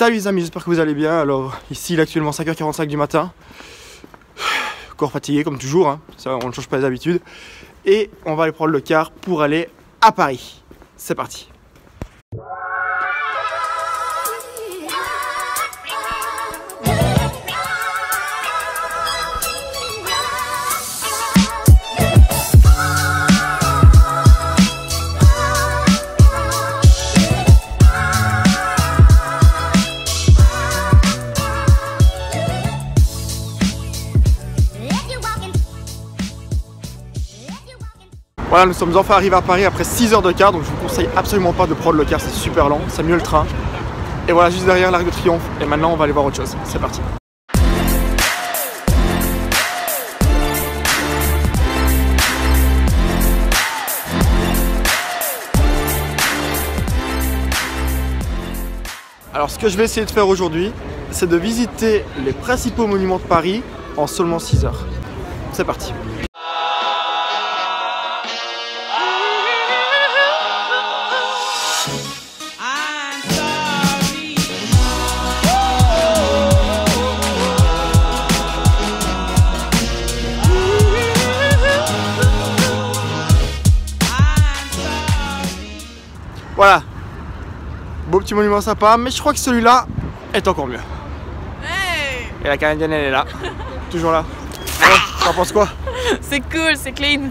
Salut les amis, j'espère que vous allez bien. Alors ici il est actuellement 5h45 du matin. Encore fatigué comme toujours, hein. Ça, on ne change pas les habitudes. Et on va aller prendre le car pour aller à Paris. C'est parti. Voilà, nous sommes enfin arrivés à Paris après 6 heures de car, donc je vous conseille absolument pas de prendre le car, c'est super lent, c'est mieux le train. Et voilà, juste derrière l'Arc de Triomphe, et maintenant on va aller voir autre chose, c'est parti. Alors ce que je vais essayer de faire aujourd'hui, c'est de visiter les principaux monuments de Paris en seulement 6 heures. C'est parti. Voilà, beau petit monument sympa, mais je crois que celui-là est encore mieux. Hey. Et la Canadienne, elle est là, toujours là. Ouais, t'en penses quoi? C'est cool, c'est clean.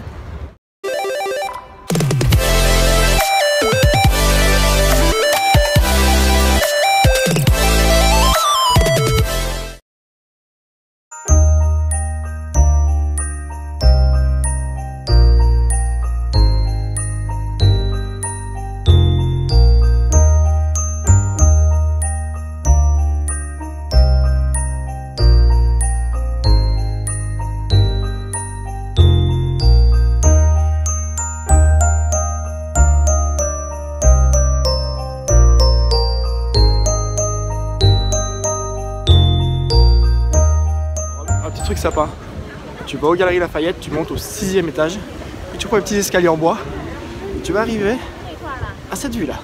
Sympa. Tu vas aux Galeries Lafayette, tu montes au 6e étage et tu prends les petits escaliers en bois et tu vas arriver à cette vue là.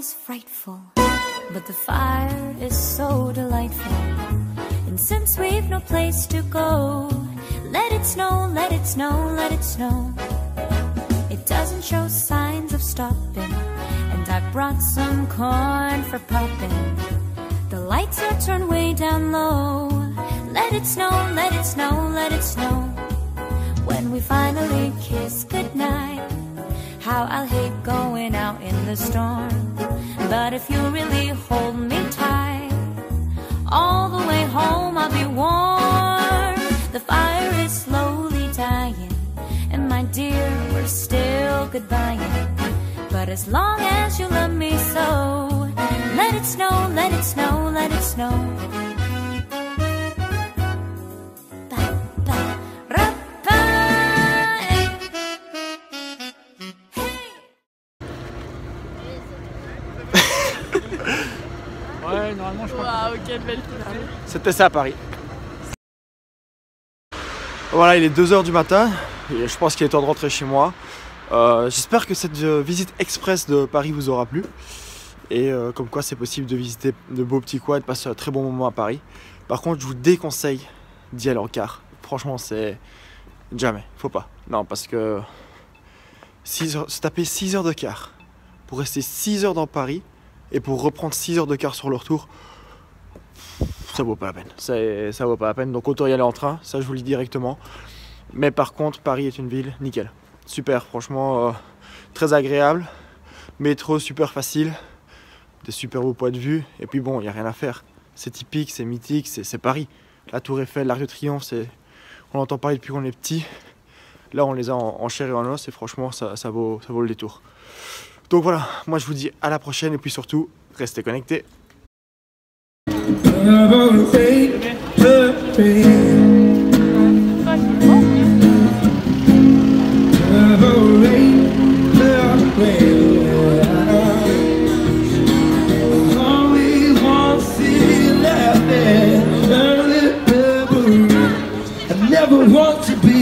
Is frightful, but the fire is so delightful, and since we've no place to go, let it snow, let it snow, let it snow. It doesn't show signs of stopping, and I brought some corn for popping. The lights are turned way down low, let it snow, let it snow, let it snow. When we finally kiss goodnight, how I'll hate going out in the storm. But if you really hold me tight, all the way home I'll be warm. The fire is slowly dying, and my dear, we're still goodbying. But as long as you love me so, let it snow, let it snow, let it snow. Ouais, normalement je crois. Waouh, quelle belle finale. C'était ça à Paris. Voilà, il est 2h du matin. et je pense qu'il est temps de rentrer chez moi. J'espère que cette visite express de Paris vous aura plu et comme quoi c'est possible de visiter de beaux petits coins et de passer un très bon moment à Paris. Par contre, je vous déconseille d'y aller en car. Franchement, c'est... jamais, faut pas. Non, parce que se taper 6 heures de car pour rester 6 heures dans Paris et pour reprendre 6 heures de car sur le retour, ça vaut pas la peine. Ça vaut pas la peine, donc autant y aller en train, ça je vous le dis directement. Mais par contre, Paris est une ville nickel. Super, franchement, très agréable. Métro super facile, des super beaux points de vue. Et puis bon, il n'y a rien à faire. C'est typique, c'est mythique, c'est Paris. La Tour Eiffel, l'Arc de Triomphe, on entend parler depuis qu'on est petit. Là, on les a en chair et en os et franchement, ça vaut le détour. Donc voilà, moi je vous dis à la prochaine et puis surtout, restez connectés. I never want to be